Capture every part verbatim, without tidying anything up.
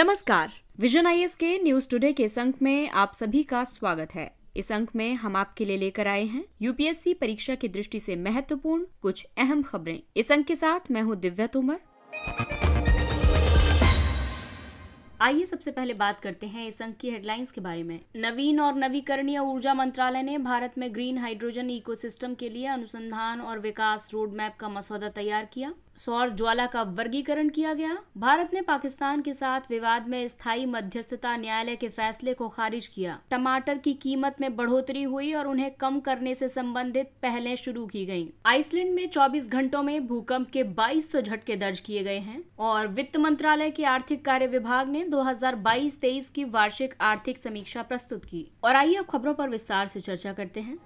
नमस्कार, Vision IAS के news today के संक में आप सभी का स्वागत है। इस अंक में हम आपके लिए लेकर आए हैं यूपीएससी परीक्षा की दृष्टि से महत्वपूर्ण कुछ अहम खबरें। इस अंक के साथ मैं हूं दिव्या तोमर। आइए सबसे पहले बात करते हैं इस अंक की हेडलाइंस के बारे में। नवीन और नवीकरणीय ऊर्जा मंत्रालय ने भारत में ग्रीन हाइड्रोजन इकोसिस्टम के लिए अनुसंधान और विकास रोडमैप का मसौदा तैयार किया। सौर ज्वाला का वर्गीकरण किया गया। भारत ने पाकिस्तान के साथ विवाद में स्थायी मध्यस्थता न्यायालय के फैसले को खारिज किया। टमाटर की कीमत में बढ़ोतरी हुई और उन्हें कम करने से संबंधित पहलें शुरू की गयी। आइसलैंड में चौबीस घंटों में भूकंप के बाईस सौ झटके दर्ज किए गए हैं। और वित्त मंत्रालय के आर्थिक कार्य विभाग ने दो हज़ार बाईस तेईस की वार्षिक आर्थिक समीक्षा प्रस्तुत की। और आइए अब खबरों पर विस्तार से चर्चा करते हैं।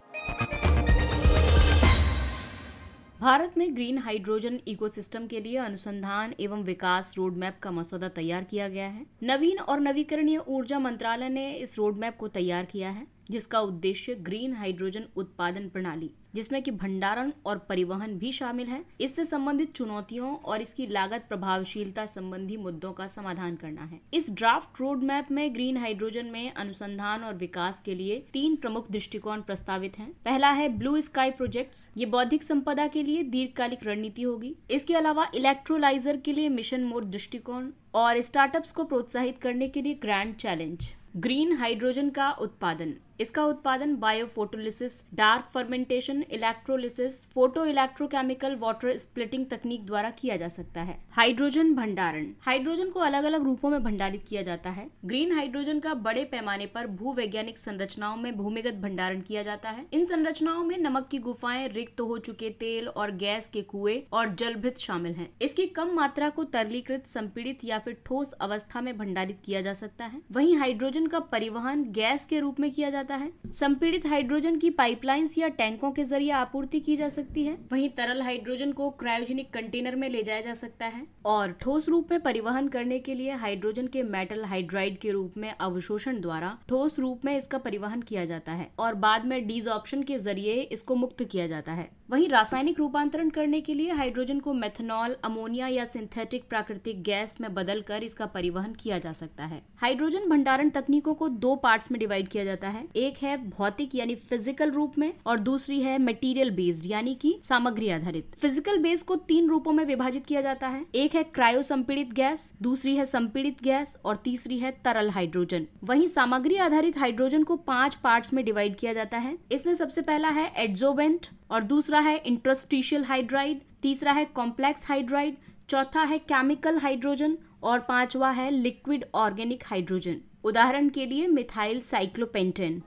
भारत में ग्रीन हाइड्रोजन इकोसिस्टम के लिए अनुसंधान एवं विकास रोडमैप का मसौदा तैयार किया गया है। नवीन और नवीकरणीय ऊर्जा मंत्रालय ने इस रोडमैप को तैयार किया है, जिसका उद्देश्य ग्रीन हाइड्रोजन उत्पादन प्रणाली, जिसमें कि भंडारण और परिवहन भी शामिल है, इससे संबंधित चुनौतियों और इसकी लागत प्रभावशीलता संबंधी मुद्दों का समाधान करना है। इस ड्राफ्ट रोडमैप में ग्रीन हाइड्रोजन में अनुसंधान और विकास के लिए तीन प्रमुख दृष्टिकोण प्रस्तावित हैं। पहला है ब्लू स्काई प्रोजेक्ट्स, ये बौद्धिक संपदा के लिए दीर्घकालिक रणनीति होगी। इसके अलावा इलेक्ट्रोलाइजर के लिए मिशन मोड दृष्टिकोण और स्टार्टअप्स को प्रोत्साहित करने के लिए ग्रैंड चैलेंज। ग्रीन हाइड्रोजन का उत्पादन, इसका उत्पादन biophotolysis, dark fermentation, electrolysis, photoelectrochemical, water splitting तकनीक द्वारा किया जा सकता है। हाइड्रोजन भंडारण, हाइड्रोजन को अलग अलग रूपों में भंडारित किया जाता है। ग्रीन हाइड्रोजन का बड़े पैमाने पर भूवैज्ञानिक संरचनाओं में भूमिगत भंडारण किया जाता है। इन संरचनाओं में नमक की गुफाएं, रिक्त हो चुके तेल और गैस के कुएं और जलभृत शामिल है। इसकी कम मात्रा को तरलीकृत, संपीड़ित या फिर ठोस अवस्था में भंडारित किया जा सकता है। वहीं हाइड्रोजन का परिवहन गैस के रूप में किया जाता है। संपीड़ित हाइड्रोजन की पाइपलाइंस या टैंकों के जरिए आपूर्ति की जा सकती है। वहीं तरल हाइड्रोजन को क्रायोजेनिक कंटेनर में ले जाया जा सकता है। और ठोस रूप में परिवहन करने के लिए हाइड्रोजन के मेटल हाइड्राइड के रूप में अवशोषण द्वारा ठोस रूप में इसका परिवहन किया जाता है और बाद में डीसोप्शन के जरिए इसको मुक्त किया जाता है। वहीं रासायनिक रूपांतरण करने के लिए हाइड्रोजन को मेथेनॉल, अमोनिया या सिंथेटिक प्राकृतिक गैस में बदलकर इसका परिवहन किया जा सकता है। हाइड्रोजन भंडारण तकनीकों को दो पार्ट्स में डिवाइड किया जाता है। एक है भौतिक यानी फिजिकल रूप में और दूसरी है मटेरियल बेस्ड यानी कि सामग्री आधारित। फिजिकल बेस को तीन रूपों में विभाजित किया जाता है। एक है क्रायोसंपीड़ित गैस, दूसरी है संपीड़ित गैस और तीसरी है तरल हाइड्रोजन। वहीं सामग्री आधारित हाइड्रोजन को पांच पार्ट्स में डिवाइड किया जाता है। इसमें सबसे पहला है एड्सोबेंट और दूसरा है इंटरस्टिशियल हाइड्राइड, तीसरा है कॉम्प्लेक्स हाइड्राइड, चौथा है केमिकल हाइड्रोजन और पांचवा है लिक्विड ऑर्गेनिक हाइड्रोजन। उदाहरण के लिए मिथाइल साइक्लोपेंटेन।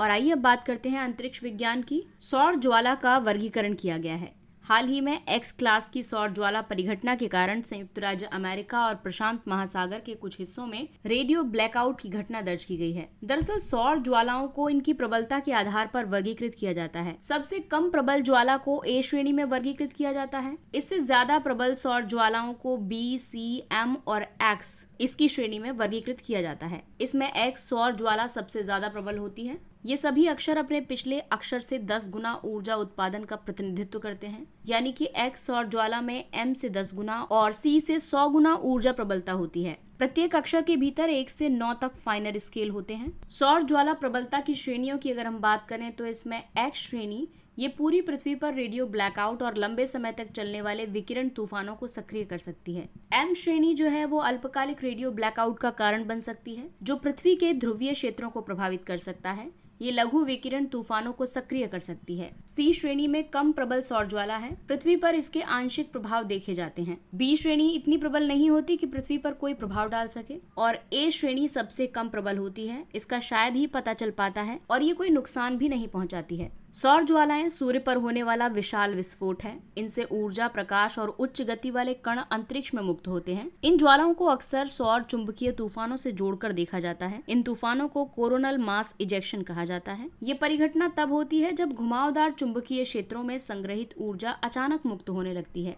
और आइए अब बात करते हैं अंतरिक्ष विज्ञान की। सौर ज्वाला का वर्गीकरण किया गया है। हाल ही में एक्स क्लास की सौर ज्वाला परिघटना के कारण संयुक्त राज्य अमेरिका और प्रशांत महासागर के कुछ हिस्सों में रेडियो ब्लैकआउट की घटना दर्ज की गई है। दरअसल सौर ज्वालाओं को इनकी प्रबलता के आधार पर वर्गीकृत किया जाता है। सबसे कम प्रबल ज्वाला को ए श्रेणी में वर्गीकृत किया जाता है। इससे ज्यादा प्रबल सौर ज्वालाओं को बी, सी, एम और एक्स इसकी श्रेणी में वर्गीकृत किया जाता है। इसमें एक्स सौर ज्वाला सबसे ज्यादा प्रबल होती है। ये सभी अक्षर अपने पिछले अक्षर से दस गुना ऊर्जा उत्पादन का प्रतिनिधित्व करते हैं, यानी कि एक्स सौर ज्वाला में एम से दस गुना और सी से सौ गुना ऊर्जा प्रबलता होती है। प्रत्येक अक्षर के भीतर एक से नौ तक फाइनर स्केल होते हैं। सौर ज्वाला प्रबलता की श्रेणियों की अगर हम बात करें तो इसमें एक्स श्रेणी, ये पूरी पृथ्वी पर रेडियो ब्लैकआउट और लंबे समय तक चलने वाले विकिरण तूफानों को सक्रिय कर सकती है। एम श्रेणी जो है वो अल्पकालिक रेडियो ब्लैकआउट का कारण बन सकती है, जो पृथ्वी के ध्रुवीय क्षेत्रों को प्रभावित कर सकता है। ये लघु विकिरण तूफानों को सक्रिय कर सकती है। सी श्रेणी में कम प्रबल सौर ज्वाला है। पृथ्वी पर इसके आंशिक प्रभाव देखे जाते हैं। बी श्रेणी इतनी प्रबल नहीं होती कि पृथ्वी पर कोई प्रभाव डाल सके और ए श्रेणी सबसे कम प्रबल होती है। इसका शायद ही पता चल पाता है और ये कोई नुकसान भी नहीं पहुंचाती है। सौर ज्वालाएं सूर्य पर होने वाला विशाल विस्फोट है। इनसे ऊर्जा, प्रकाश और उच्च गति वाले कण अंतरिक्ष में मुक्त होते हैं। इन ज्वालाओं को अक्सर सौर चुंबकीय तूफानों से जोड़कर देखा जाता है। इन तूफानों को कोरोनल मास इजेक्शन कहा जाता है। ये परिघटना तब होती है जब घुमावदार चुंबकीय क्षेत्रों में संग्रहित ऊर्जा अचानक मुक्त होने लगती है।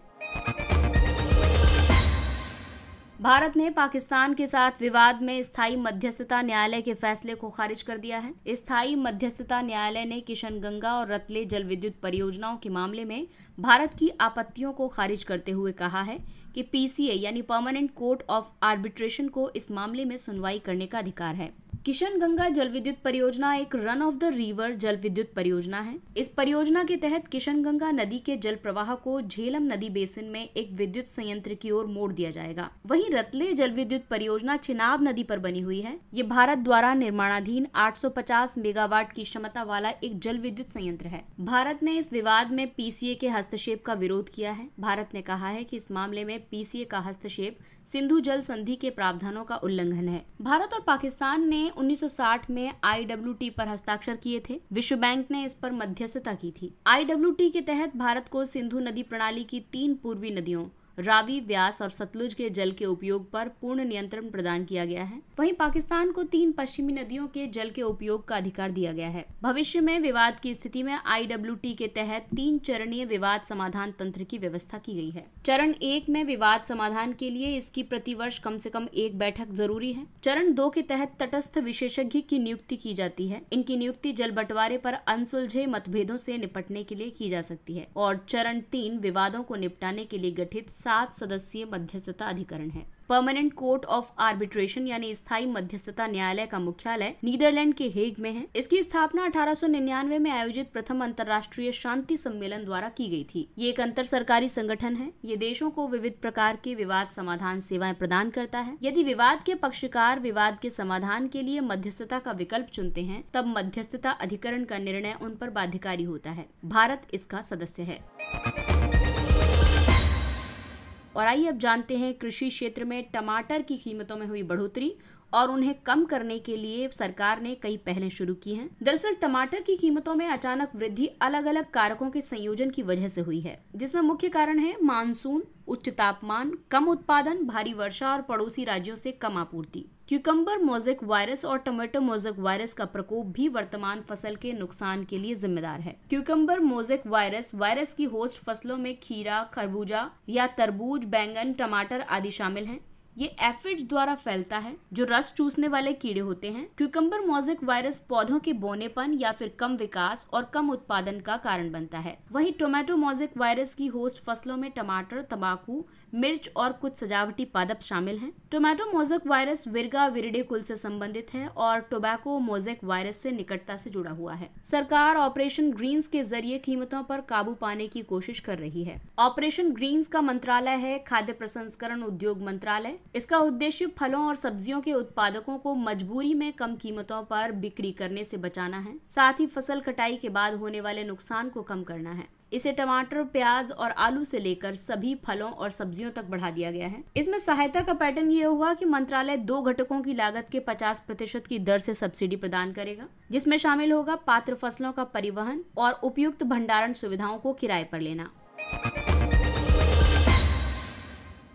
भारत ने पाकिस्तान के साथ विवाद में स्थायी मध्यस्थता न्यायालय के फैसले को खारिज कर दिया है। स्थायी मध्यस्थता न्यायालय ने किशनगंगा और रतले जल विद्युत परियोजनाओं के मामले में भारत की आपत्तियों को खारिज करते हुए कहा है कि पीसीए यानी परमानेंट कोर्ट ऑफ आर्बिट्रेशन को इस मामले में सुनवाई करने का अधिकार है। किशनगंगा जल विद्युत परियोजना एक रन ऑफ द रिवर जल विद्युत परियोजना है। इस परियोजना के तहत किशनगंगा नदी के जल प्रवाह को झेलम नदी बेसिन में एक विद्युत संयंत्र की ओर मोड़ दिया जाएगा। वहीं रतले जल विद्युत परियोजना चिनाब नदी पर बनी हुई है। ये भारत द्वारा निर्माणाधीन आठ सौ पचास मेगावाट की क्षमता वाला एक जल विद्युत संयंत्र है। भारत ने इस विवाद में पीसीए के हस्तक्षेप का विरोध किया है। भारत ने कहा है कि इस मामले में पीसीए का हस्तक्षेप सिंधु जल संधि के प्रावधानों का उल्लंघन है। भारत और पाकिस्तान ने उन्नीस सौ साठ में आई डब्ल्यू टी पर हस्ताक्षर किए थे। विश्व बैंक ने इस पर मध्यस्थता की थी। आई डब्ल्यू टी के तहत भारत को सिंधु नदी प्रणाली की तीन पूर्वी नदियों रावी, व्यास और सतलुज के जल के उपयोग पर पूर्ण नियंत्रण प्रदान किया गया है। वहीं पाकिस्तान को तीन पश्चिमी नदियों के जल के उपयोग का अधिकार दिया गया है। भविष्य में विवाद की स्थिति में आई डब्ल्यू टी के तहत तीन चरणीय विवाद समाधान तंत्र की व्यवस्था की गई है। चरण एक में विवाद समाधान के लिए इसकी प्रतिवर्ष कम से कम एक बैठक जरूरी है। चरण दो के तहत तटस्थ विशेषज्ञ की नियुक्ति की जाती है। इनकी नियुक्ति जल बंटवारे पर अनसुलझे मतभेदों से निपटने के लिए की जा सकती है। और चरण तीन विवादों को निपटाने के लिए गठित सात सदस्यीय मध्यस्थता अधिकरण है। परमानेंट कोर्ट ऑफ आर्बिट्रेशन यानी स्थायी मध्यस्थता न्यायालय का मुख्यालय नीदरलैंड के हेग में है। इसकी स्थापना अठारह सौ निन्यानवे में आयोजित प्रथम अंतर्राष्ट्रीय शांति सम्मेलन द्वारा की गई थी। ये एक अंतर सरकारी संगठन है। ये देशों को विविध प्रकार के विवाद समाधान सेवाएं प्रदान करता है। यदि विवाद के पक्षकार विवाद के समाधान के लिए मध्यस्थता का विकल्प चुनते हैं, तब मध्यस्थता अधिकरण का निर्णय उन पर बाध्यकारी होता है। भारत इसका सदस्य है। और आइए अब जानते हैं कृषि क्षेत्र में टमाटर की कीमतों में हुई बढ़ोतरी और उन्हें कम करने के लिए सरकार ने कई पहलें शुरू की हैं। दरअसल टमाटर की कीमतों में अचानक वृद्धि अलग अलग कारकों के संयोजन की वजह से हुई है, जिसमें मुख्य कारण है मानसून, उच्च तापमान, कम उत्पादन, भारी वर्षा और पड़ोसी राज्यों से कम आपूर्ति। क्यूकम्बर मोजेक वायरस और टोमेटो मोजेक वायरस का प्रकोप भी वर्तमान फसल के नुकसान के लिए जिम्मेदार है। क्यूकम्बर मोजेक वायरस वायरस की होस्ट फसलों में खीरा, खरबूजा या तरबूज, बैंगन, टमाटर आदि शामिल है। ये एफिड्स द्वारा फैलता है, जो रस चूसने वाले कीड़े होते हैं। क्यूकम्बर मोजेक वायरस पौधों के बौनेपन या फिर कम विकास और कम उत्पादन का कारण बनता है। वहीं टोमेटो मोजेक वायरस की होस्ट फसलों में टमाटर, तंबाकू, मिर्च और कुछ सजावटी पादप शामिल हैं। Tomato mosaic virus Virgaviridae कुल से संबंधित है और टोबैको मोजेक वायरस से निकटता से जुड़ा हुआ है। सरकार ऑपरेशन ग्रीन्स के जरिए कीमतों पर काबू पाने की कोशिश कर रही है। ऑपरेशन ग्रीन्स का मंत्रालय है खाद्य प्रसंस्करण उद्योग मंत्रालय। इसका उद्देश्य फलों और सब्जियों के उत्पादकों को मजबूरी में कम कीमतों पर बिक्री करने से बचाना है, साथ ही फसल कटाई के बाद होने वाले नुकसान को कम करना है। इसे टमाटर, प्याज और आलू से लेकर सभी फलों और सब्जियों तक बढ़ा दिया गया है। इसमें सहायता का पैटर्न ये हुआ कि मंत्रालय दो घटकों की लागत के पचास प्रतिशत की दर से सब्सिडी प्रदान करेगा, जिसमें शामिल होगा पात्र फसलों का परिवहन और उपयुक्त भंडारण सुविधाओं को किराए पर लेना।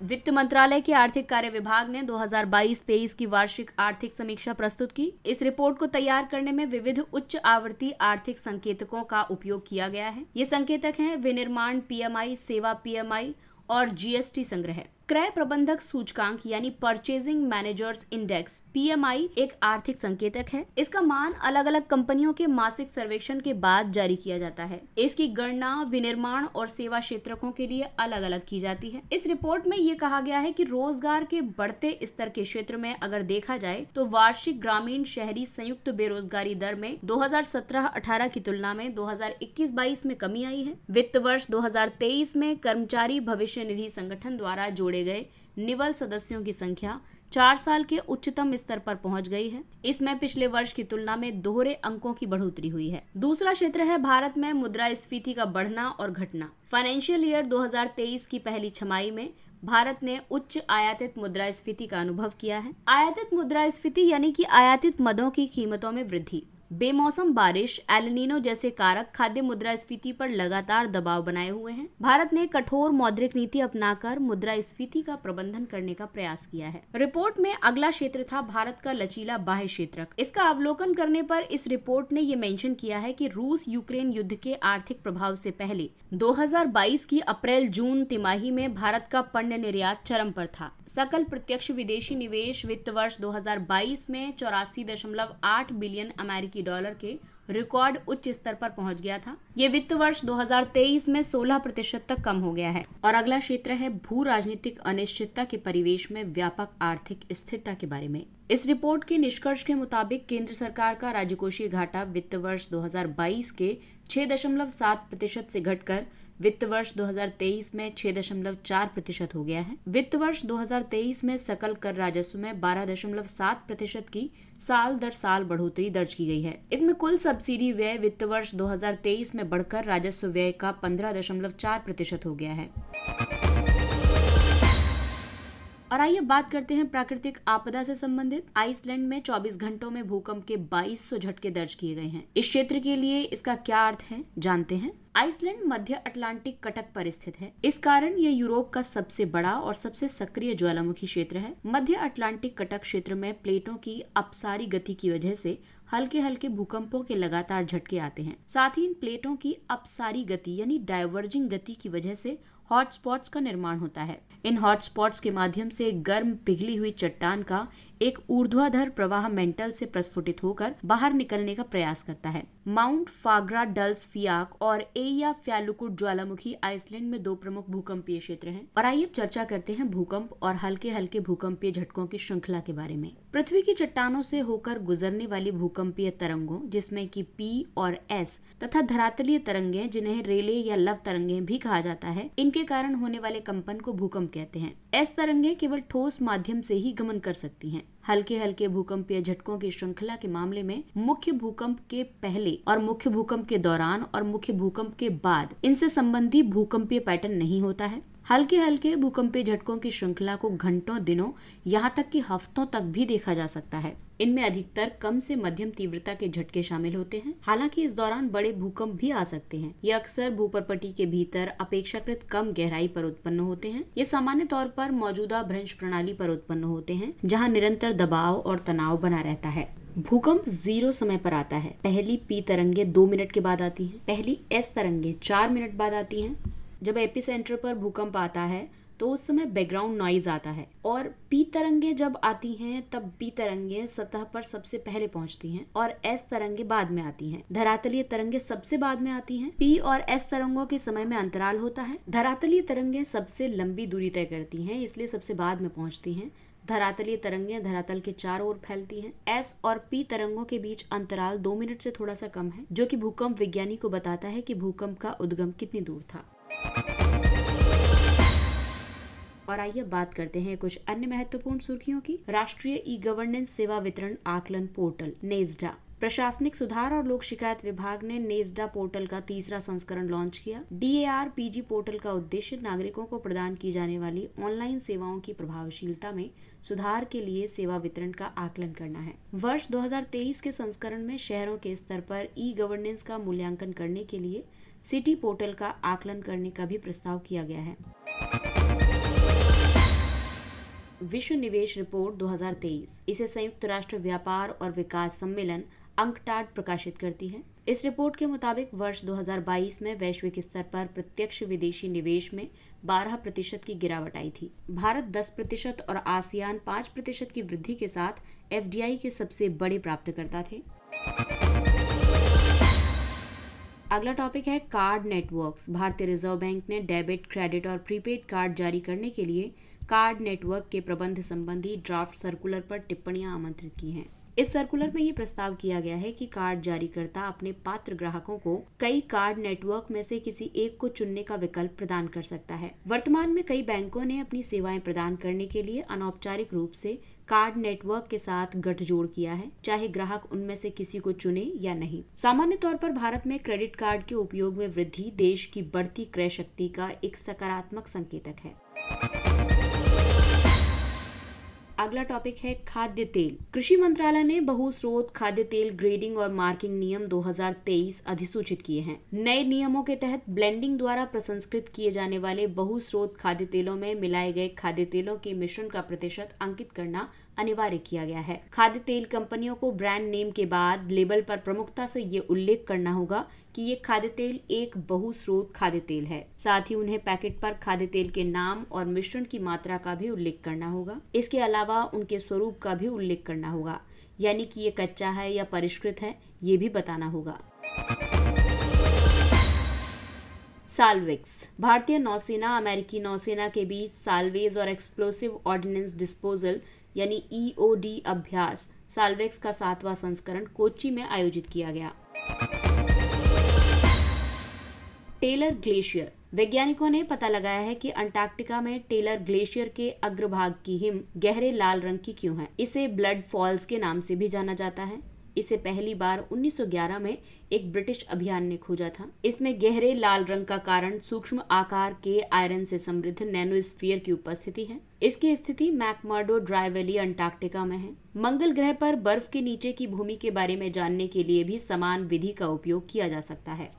वित्त मंत्रालय के आर्थिक कार्य विभाग ने दो हज़ार बाईस तेईस की वार्षिक आर्थिक समीक्षा प्रस्तुत की। इस रिपोर्ट को तैयार करने में विविध उच्च आवृत्ति आर्थिक संकेतकों का उपयोग किया गया है। ये संकेतक हैं विनिर्माण पीएमआई, सेवा पीएमआई और जीएसटी संग्रह। क्रय प्रबंधक सूचकांक यानी परचेजिंग मैनेजर्स इंडेक्स पीएमआई एक आर्थिक संकेतक है। इसका मान अलग अलग कंपनियों के मासिक सर्वेक्षण के बाद जारी किया जाता है। इसकी गणना विनिर्माण और सेवा क्षेत्रकों के लिए अलग अलग की जाती है। इस रिपोर्ट में ये कहा गया है कि रोजगार के बढ़ते स्तर के क्षेत्र में अगर देखा जाए तो वार्षिक ग्रामीण शहरी संयुक्त बेरोजगारी दर में दो हजार सत्रह अठारह की तुलना में दो हजार इक्कीस बाईस में कमी आई है। वित्त वर्ष दो हजार तेईस में कर्मचारी भविष्य निधि संगठन द्वारा जोड़े गए निवल सदस्यों की संख्या चार साल के उच्चतम स्तर पर पहुंच गई है। इसमें पिछले वर्ष की तुलना में दोहरे अंकों की बढ़ोतरी हुई है। दूसरा क्षेत्र है भारत में मुद्रास्फीति का बढ़ना और घटना। फाइनेंशियल ईयर दो हज़ार तेईस की पहली छमाही में भारत ने उच्च आयातित मुद्रास्फीति का अनुभव किया है। आयातित मुद्रास्फीति यानी कि आयातित मदों की कीमतों में वृद्धि। बेमौसम बारिश, एल नीनो जैसे कारक खाद्य मुद्रास्फीति पर लगातार दबाव बनाए हुए हैं। भारत ने कठोर मौद्रिक नीति अपनाकर मुद्रास्फीति का प्रबंधन करने का प्रयास किया है। रिपोर्ट में अगला क्षेत्र था भारत का लचीला बाह्य क्षेत्र। इसका अवलोकन करने पर इस रिपोर्ट ने ये मेंशन किया है कि रूस यूक्रेन युद्ध के आर्थिक प्रभाव से पहले दो हज़ार बाईस की अप्रैल जून तिमाही में भारत का पण्य निर्यात चरम पर था। सकल प्रत्यक्ष विदेशी निवेश वित्त वर्ष दो हज़ार बाईस में चौरासी दशमलव आठ बिलियन अमेरिकी डॉलर के रिकॉर्ड उच्च स्तर पर पहुंच गया था। ये वित्त वर्ष दो हज़ार तेईस में सोलह प्रतिशत तक कम हो गया है। और अगला क्षेत्र है भू राजनीतिक अनिश्चितता के परिवेश में व्यापक आर्थिक स्थिरता के बारे में। इस रिपोर्ट के निष्कर्ष के मुताबिक केंद्र सरकार का राजकोषीय घाटा वित्त वर्ष दो हज़ार बाईस के छह दशमलव सात प्रतिशत से घटकर वित्त वर्ष दो हज़ार तेईस में छह दशमलव चार प्रतिशत हो गया है। वित्त वर्ष दो हज़ार तेईस में सकल कर राजस्व में बारह दशमलव सात प्रतिशत की साल दर साल बढ़ोतरी दर्ज की गई है। इसमें कुल सब्सिडी व्यय वित्त वर्ष दो हज़ार तेईस में बढ़कर राजस्व व्यय का पंद्रह दशमलव चार प्रतिशत हो गया है। और आइए बात करते हैं प्राकृतिक आपदा से संबंधित। आइसलैंड में चौबीस घंटों में भूकंप के बाईस सौ झटके दर्ज किए गए हैं। इस क्षेत्र के लिए इसका क्या अर्थ है, जानते हैं। आइसलैंड मध्य अटलांटिक कटक पर स्थित है। इस कारण ये यूरोप का सबसे बड़ा और सबसे सक्रिय ज्वालामुखी क्षेत्र है। मध्य अटलांटिक कटक क्षेत्र में प्लेटों की अपसारी गति की वजह से हल्के हल्के भूकंपों के लगातार झटके आते हैं। साथ ही इन प्लेटों की अपसारी गति यानी डाइवर्जिंग गति की वजह से हॉटस्पॉट्स का निर्माण होता है। इन हॉटस्पॉट्स के माध्यम से गर्म पिघली हुई चट्टान का एक ऊर्ध्वाधर प्रवाह मेंटल से प्रस्फुटित होकर बाहर निकलने का प्रयास करता है। माउंट फाग्रा डल्स फियाक और एया फ्यालुकुट ज्वालामुखी आइसलैंड में दो प्रमुख भूकंपीय क्षेत्र हैं। और आइए चर्चा करते हैं भूकंप और हल्के हल्के भूकंपीय झटकों की श्रृंखला के बारे में। पृथ्वी की चट्टानों से होकर गुजरने वाली भूकंपीय तरंगों, जिसमें की पी और एस तथा धरातलीय तरंगे जिन्हें रेले या लव तरंगे भी कहा जाता है, इनके कारण होने वाले कंपन को भूकंप कहते हैं। एस तरंगे केवल ठोस माध्यम से ही गमन कर सकती है। हल्के हल्के भूकंपीय झटकों की श्रृंखला के मामले में मुख्य भूकंप के पहले और मुख्य भूकंप के दौरान और मुख्य भूकंप के बाद इनसे संबंधी भूकंपीय पैटर्न नहीं होता है। हल्के हल्के भूकंपीय झटकों की श्रृंखला को घंटों, दिनों, यहाँ तक कि हफ्तों तक भी देखा जा सकता है। इनमें अधिकतर कम से मध्यम तीव्रता के झटके शामिल होते हैं। हालांकि इस दौरान बड़े भूकंप भी आ सकते हैं। ये अक्सर भूपर्पटी के भीतर अपेक्षाकृत कम गहराई पर उत्पन्न होते हैं। ये सामान्य तौर पर मौजूदा भ्रंश प्रणाली पर उत्पन्न होते हैं, जहाँ निरंतर दबाव और तनाव बना रहता है। भूकंप जीरो समय पर आता है। पहली पी तरंगे दो मिनट के बाद आती है। पहली एस तरंगे चार मिनट बाद आती है। जब एपिसेंटर पर भूकंप आता है तो उस समय बैकग्राउंड नॉइज आता है। और पी तरंगे जब आती हैं तब बी तरंगे सतह पर सबसे पहले पहुंचती हैं और एस तरंगे बाद में आती हैं। धरातलीय तरंगे सबसे बाद में आती हैं। पी और एस तरंगों के समय में अंतराल होता है। धरातलीय तरंगे सबसे लंबी दूरी तय करती हैं, इसलिए सबसे बाद में पहुंचती हैं। धरातलीय तरंगें धरातल के चारों ओर फैलती हैं। एस और पी तरंगों के बीच अंतराल दो मिनट से थोड़ा सा कम है, जो कि भूकंप विज्ञानी को बताता है कि भूकंप का उद्गम कितनी दूर था। और आइए बात करते हैं कुछ अन्य महत्वपूर्ण सुर्खियों की। राष्ट्रीय ई गवर्नेंस सेवा वितरण आकलन पोर्टल नेस्डा। प्रशासनिक सुधार और लोक शिकायत विभाग ने नेस्डा पोर्टल का तीसरा संस्करण लॉन्च किया। D A R P G portal का उद्देश्य नागरिकों को प्रदान की जाने वाली ऑनलाइन सेवाओं की प्रभावशीलता में सुधार के लिए सेवा वितरण का आकलन करना है। वर्ष दो हज़ार तेईस के संस्करण में शहरों के स्तर पर ई गवर्नेंस का मूल्यांकन करने के लिए सिटी पोर्टल का आकलन करने का भी प्रस्ताव किया गया है। विश्व निवेश रिपोर्ट दो हज़ार तेईस, इसे संयुक्त राष्ट्र व्यापार और विकास सम्मेलन अंकटाड प्रकाशित करती है। इस रिपोर्ट के मुताबिक वर्ष दो हज़ार बाईस में वैश्विक स्तर पर प्रत्यक्ष विदेशी निवेश में बारह प्रतिशत की गिरावट आई थी। भारत दस प्रतिशत और आसियान पाँच प्रतिशत की वृद्धि के साथ एफ डी आई के सबसे बड़े प्राप्तकर्ता थे। अगला टॉपिक है कार्ड नेटवर्क्स। भारतीय रिजर्व बैंक ने डेबिट, क्रेडिट और प्रीपेड कार्ड जारी करने के लिए कार्ड नेटवर्क के प्रबंध संबंधी ड्राफ्ट सर्कुलर पर टिप्पणियां आमंत्रित की हैं। इस सर्कुलर में ये प्रस्ताव किया गया है कि कार्ड जारीकर्ता अपने पात्र ग्राहकों को कई कार्ड नेटवर्क में से किसी एक को चुनने का विकल्प प्रदान कर सकता है। वर्तमान में कई बैंकों ने अपनी सेवाएं प्रदान करने के लिए अनौपचारिक रूप से कार्ड नेटवर्क के साथ गठजोड़ किया है, चाहे ग्राहक उनमें से किसी को चुने या नहीं। सामान्य तौर पर भारत में क्रेडिट कार्ड के उपयोग में वृद्धि देश की बढ़ती क्रय शक्ति का एक सकारात्मक संकेतक है। अगला टॉपिक है खाद्य तेल। कृषि मंत्रालय ने बहुस्रोत खाद्य तेल ग्रेडिंग और मार्किंग नियम दो हजार तेईस अधिसूचित किए हैं। नए नियमों के तहत ब्लेंडिंग द्वारा प्रसंस्कृत किए जाने वाले बहुस्रोत खाद्य तेलों में मिलाए गए खाद्य तेलों के मिश्रण का प्रतिशत अंकित करना अनिवार्य किया गया है। खाद्य तेल कंपनियों को ब्रांड नेम के बाद लेबल पर प्रमुखता से ये उल्लेख करना होगा कि ये खाद्य तेल एक बहुस्रोत खाद्य तेल है। साथ ही उन्हें पैकेट पर खाद्य तेल के नाम और मिश्रण की मात्रा का भी उल्लेख करना होगा। इसके अलावा उनके स्वरूप का भी उल्लेख करना होगा, यानी कि ये कच्चा है या परिष्कृत है, ये भी बताना होगा। साल्वेक्स। भारतीय नौसेना अमेरिकी नौसेना के बीच साल्वेज और एक्सप्लोसिव ऑर्डिनेंस डिस्पोजल यानी ई ओ डी अभ्यास साल्वेक्स का सातवां संस्करण कोच्चि में आयोजित किया गया। Taylor glacier. वैज्ञानिकों ने पता लगाया है कि अंटार्कटिका में टेलर ग्लेशियर के अग्रभाग की हिम गहरे लाल रंग की क्यों है। इसे ब्लड फॉल्स के नाम से भी जाना जाता है। इसे पहली बार उन्नीस सौ ग्यारह में एक ब्रिटिश अभियान ने खोजा था। इसमें गहरे लाल रंग का कारण सूक्ष्म आकार के आयरन से समृद्ध नैनोस्फीयर की उपस्थिति है। इसकी स्थिति मैकमर्डो ड्राई वैली अंटार्कटिका में है। मंगल ग्रह पर बर्फ के नीचे की भूमि के बारे में जानने के लिए भी समान विधि का उपयोग किया जा सकता है।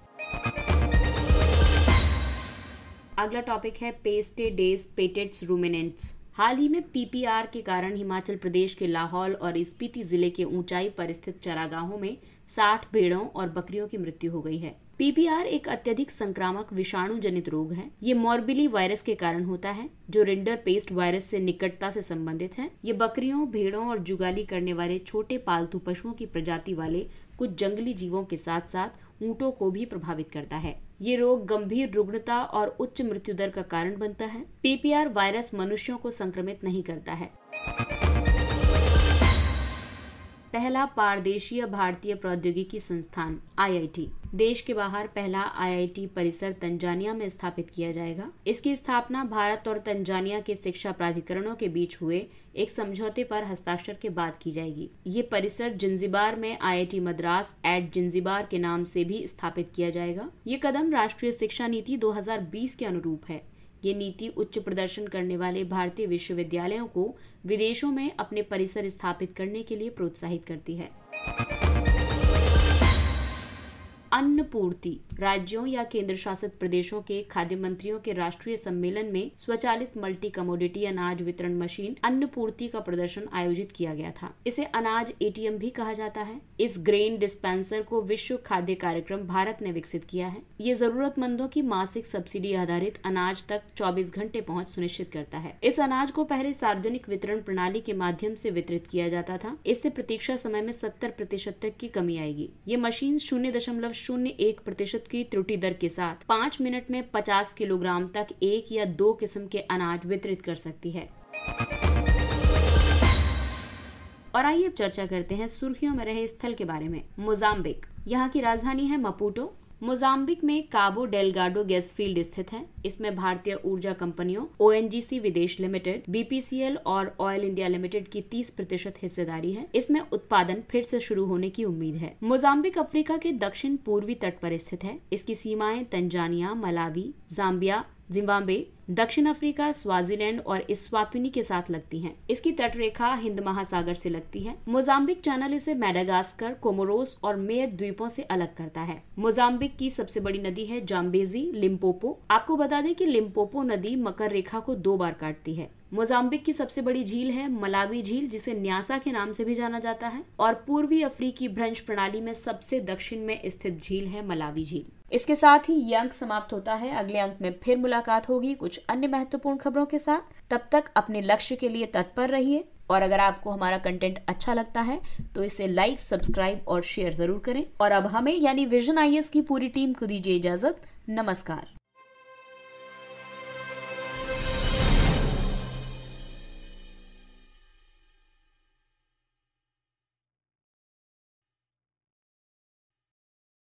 अगला टॉपिक है पेस्टेडेस पेटेट्स रूमिनेंट्स। हाल ही में पी पी आर के कारण हिमाचल प्रदेश के लाहौल और स्पीति जिले के ऊंचाई पर स्थित चरागाहों में साठ भेड़ों और बकरियों की मृत्यु हो गई है। पी पी आर एक अत्यधिक संक्रामक विषाणु जनित रोग है। ये मॉर्बिली वायरस के कारण होता है, जो रिंडर पेस्ट वायरस से निकटता से संबंधित है। ये बकरियों, भेड़ों और जुगाली करने वाले छोटे पालतू पशुओं की प्रजाति वाले कुछ जंगली जीवों के साथ साथ ऊँटों को भी प्रभावित करता है। ये रोग गंभीर रुग्णता और उच्च मृत्यु दर का कारण बनता है। पी पी आर वायरस मनुष्यों को संक्रमित नहीं करता है। पहला पारदेशीय भारतीय प्रौद्योगिकी संस्थान आई आई टी। देश के बाहर पहला आई आई टी परिसर तंजानिया में स्थापित किया जाएगा। इसकी स्थापना भारत और तंजानिया के शिक्षा प्राधिकरणों के बीच हुए एक समझौते पर हस्ताक्षर के बाद की जाएगी। ये परिसर जिंजिबार में I I T Madras at Zanzibar के नाम से भी स्थापित किया जाएगा। ये कदम राष्ट्रीय शिक्षा नीति दो हजार बीस के अनुरूप है। ये नीति उच्च प्रदर्शन करने वाले भारतीय विश्वविद्यालयों को विदेशों में अपने परिसर स्थापित करने के लिए प्रोत्साहित करती है। अन्नपूर्ति। राज्यों या केंद्र शासित प्रदेशों के खाद्य मंत्रियों के राष्ट्रीय सम्मेलन में स्वचालित मल्टी कमोडिटी अनाज वितरण मशीन अन्नपूर्ति का प्रदर्शन आयोजित किया गया था। इसे अनाज ए टी एम भी कहा जाता है। इस ग्रेन डिस्पेंसर को विश्व खाद्य कार्यक्रम भारत ने विकसित किया है। ये जरूरतमंदों की मासिक सब्सिडी आधारित अनाज तक चौबीस घंटे पहुँच सुनिश्चित करता है। इस अनाज को पहले सार्वजनिक वितरण प्रणाली के माध्यम से वितरित किया जाता था। इससे प्रतीक्षा समय में सत्तर प्रतिशत तक की कमी आएगी। ये मशीन शून्य दशमलव शून्य एक प्रतिशत की त्रुटि दर के साथ पाँच मिनट में पचास किलोग्राम तक एक या दो किस्म के अनाज वितरित कर सकती है। और आइए अब चर्चा करते हैं सुर्खियों में रहे स्थल के बारे में। मोजाम्बिक। यहाँ की राजधानी है मपुटो। मोजाम्बिक में काबो डेलगाडो गैस फील्ड स्थित है। इसमें भारतीय ऊर्जा कंपनियों ओ एन जी सी विदेश limited, B P C L और ऑयल इंडिया लिमिटेड की तीस प्रतिशत हिस्सेदारी है। इसमें उत्पादन फिर से शुरू होने की उम्मीद है। मोजाम्बिक अफ्रीका के दक्षिण पूर्वी तट पर स्थित है। इसकी सीमाएं तंजानिया, मलावी, जाम्बिया, जिम्बाब्वे, दक्षिण अफ्रीका, स्वाजीलैंड और इस्वातिनी के साथ लगती हैं। इसकी तटरेखा हिंद महासागर से लगती है। मोजाम्बिक चैनल इसे मैडागास्कर, कोमोरोस और मेयर द्वीपों से अलग करता है। मोजाम्बिक की सबसे बड़ी नदी है जाम्बेजी, लिम्पोपो। आपको बता दें कि लिम्पोपो नदी मकर रेखा को दो बार काटती है। मोजाम्बिक की सबसे बड़ी झील है मलावी झील, जिसे न्यासा के नाम से भी जाना जाता है। और पूर्वी अफ्रीकी भ्रंश प्रणाली में सबसे दक्षिण में स्थित झील है मलावी झील। इसके साथ ही ये अंक समाप्त होता है। अगले अंक में फिर मुलाकात होगी कुछ अन्य महत्वपूर्ण खबरों के साथ। तब तक अपने लक्ष्य के लिए तत्पर रहिए। और अगर आपको हमारा कंटेंट अच्छा लगता है तो इसे लाइक, सब्सक्राइब और शेयर जरूर करें। और अब हमें यानी विजन आई ए एस की पूरी टीम को दीजिए इजाजत। नमस्कार।